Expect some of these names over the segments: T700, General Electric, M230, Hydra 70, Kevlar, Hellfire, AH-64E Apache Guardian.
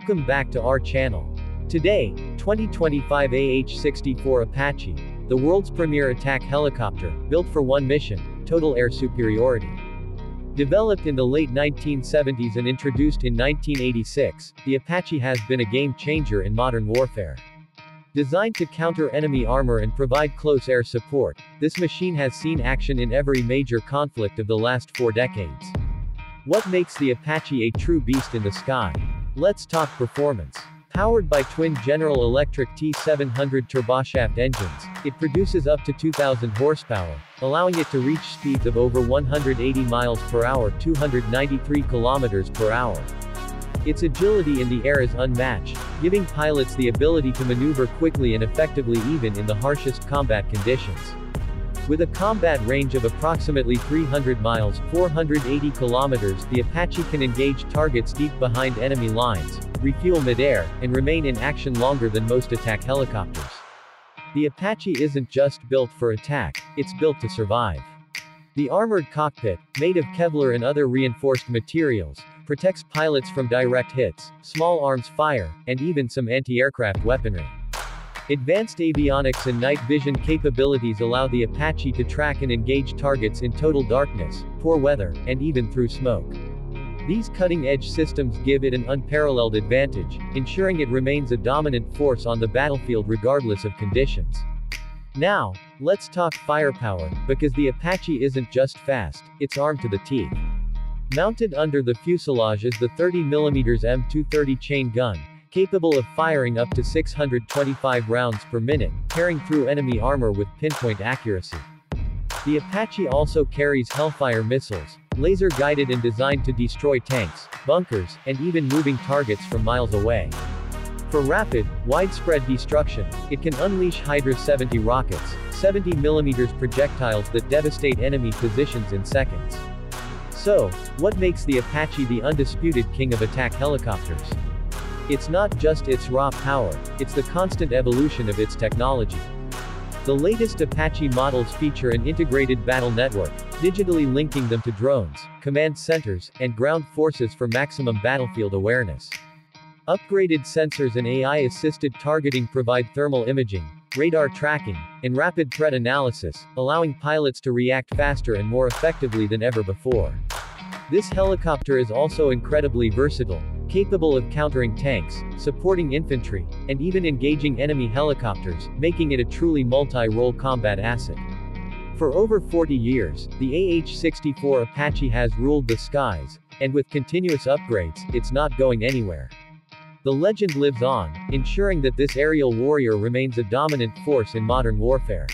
Welcome back to our channel. Today, 2025 AH-64 Apache, the world's premier attack helicopter, built for one mission, total air superiority. Developed in the late 1970s and introduced in 1986, the Apache has been a game-changer in modern warfare. Designed to counter enemy armor and provide close air support, this machine has seen action in every major conflict of the last 4 decades. What makes the Apache a true beast in the sky? Let's talk performance. Powered by twin General Electric T700 turboshaft engines, it produces up to 2,000 horsepower, allowing it to reach speeds of over 180 miles per hour, 293 kilometers per hour. Its agility in the air is unmatched, giving pilots the ability to maneuver quickly and effectively even in the harshest combat conditions. With a combat range of approximately 300 miles, 480 kilometers, the Apache can engage targets deep behind enemy lines, refuel midair, and remain in action longer than most attack helicopters. The Apache isn't just built for attack, it's built to survive. The armored cockpit, made of Kevlar and other reinforced materials, protects pilots from direct hits, small arms fire, and even some anti-aircraft weaponry. Advanced avionics and night vision capabilities allow the Apache to track and engage targets in total darkness, poor weather, and even through smoke. These cutting-edge systems give it an unparalleled advantage, ensuring it remains a dominant force on the battlefield regardless of conditions. Now, let's talk firepower, because the Apache isn't just fast, it's armed to the teeth. Mounted under the fuselage is the 30mm M230 chain gun, capable of firing up to 625 rounds per minute, tearing through enemy armor with pinpoint accuracy. The Apache also carries Hellfire missiles, laser-guided and designed to destroy tanks, bunkers, and even moving targets from miles away. For rapid, widespread destruction, it can unleash Hydra 70 rockets, 70mm projectiles that devastate enemy positions in seconds. So, what makes the Apache the undisputed king of attack helicopters? It's not just its raw power, it's the constant evolution of its technology. The latest Apache models feature an integrated battle network, digitally linking them to drones, command centers, and ground forces for maximum battlefield awareness. Upgraded sensors and AI-assisted targeting provide thermal imaging, radar tracking, and rapid threat analysis, allowing pilots to react faster and more effectively than ever before. This helicopter is also incredibly versatile, capable of countering tanks, supporting infantry, and even engaging enemy helicopters, making it a truly multi-role combat asset. For over 40 years, the AH-64 Apache has ruled the skies, and with continuous upgrades, it's not going anywhere. The legend lives on, ensuring that this aerial warrior remains a dominant force in modern warfare.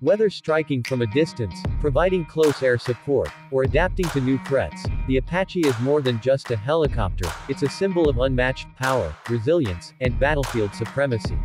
Whether striking from a distance, providing close air support, or adapting to new threats, the Apache is more than just a helicopter, it's a symbol of unmatched power, resilience, and battlefield supremacy.